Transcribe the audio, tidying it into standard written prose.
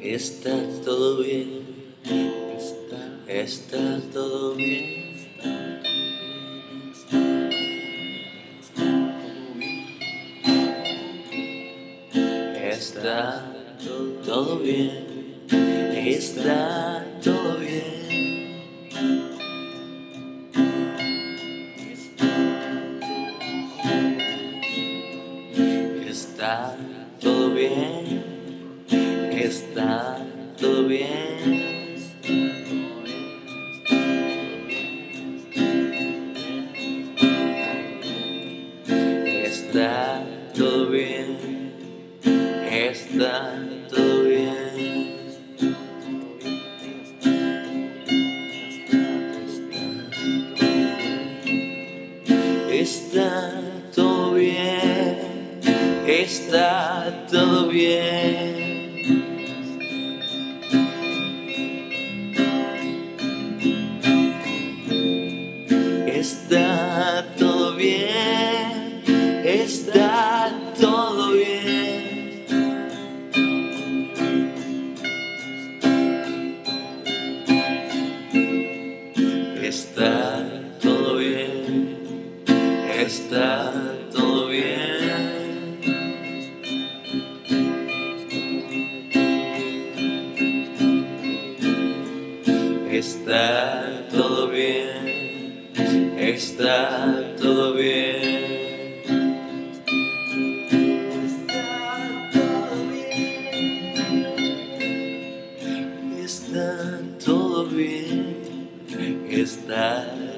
Está todo bien, está todo bien. Está todo bien, está todo bien. Está todo bien, está todo bien. Está todo bien. Está todo bien. Está todo bien. Está todo bien. Está todo bien. Está todo bien. Está todo bien, está todo bien. Está todo bien, está todo bien. Está todo bien. Está